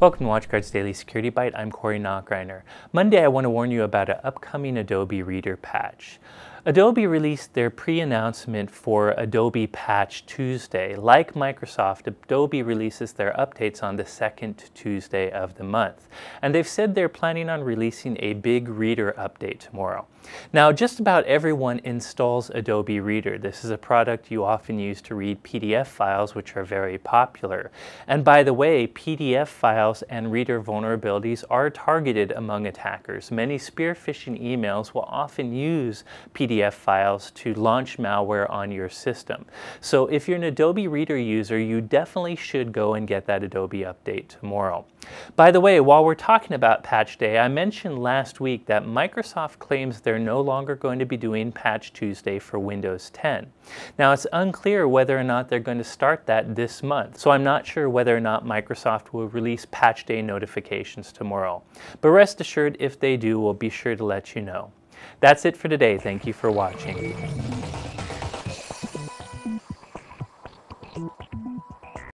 Welcome to WatchGuard's Daily Security Bite. I'm Corey Nachreiner. Monday, I want to warn you about an upcoming Adobe Reader patch. Adobe released their pre-announcement for Adobe Patch Tuesday. Like Microsoft, Adobe releases their updates on the second Tuesday of the month. And they've said they're planning on releasing a big Reader update tomorrow. Now, just about everyone installs Adobe Reader. This is a product you often use to read PDF files, which are very popular. And by the way, PDF files and reader vulnerabilities are targeted among attackers. Many spear phishing emails will often use PDF files to launch malware on your system. So if you're an Adobe Reader user, you definitely should go and get that Adobe update tomorrow. By the way, while we're talking about Patch Day, I mentioned last week that Microsoft claims they're no longer going to be doing Patch Tuesday for Windows 10. Now, it's unclear whether or not they're going to start that this month, so I'm not sure whether or not Microsoft will release Patch Day notifications tomorrow. But rest assured, if they do, we'll be sure to let you know. That's it for today. Thank you for watching.